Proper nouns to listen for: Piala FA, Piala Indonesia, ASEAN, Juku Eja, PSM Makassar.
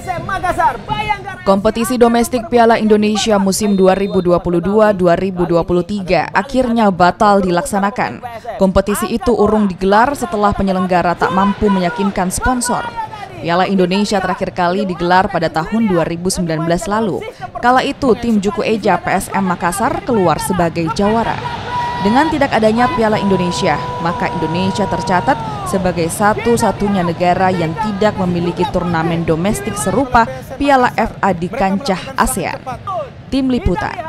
PSM Makassar. Kompetisi domestik Piala Indonesia musim 2022-2023 akhirnya batal dilaksanakan. Kompetisi itu urung digelar setelah penyelenggara tak mampu meyakinkan sponsor. Piala Indonesia terakhir kali digelar pada tahun 2019 lalu. Kala itu tim Juku Eja PSM Makassar keluar sebagai jawara. Dengan tidak adanya Piala Indonesia, maka Indonesia tercatat sebagai satu-satunya negara yang tidak memiliki turnamen domestik serupa Piala FA di kancah ASEAN. Tim liputan.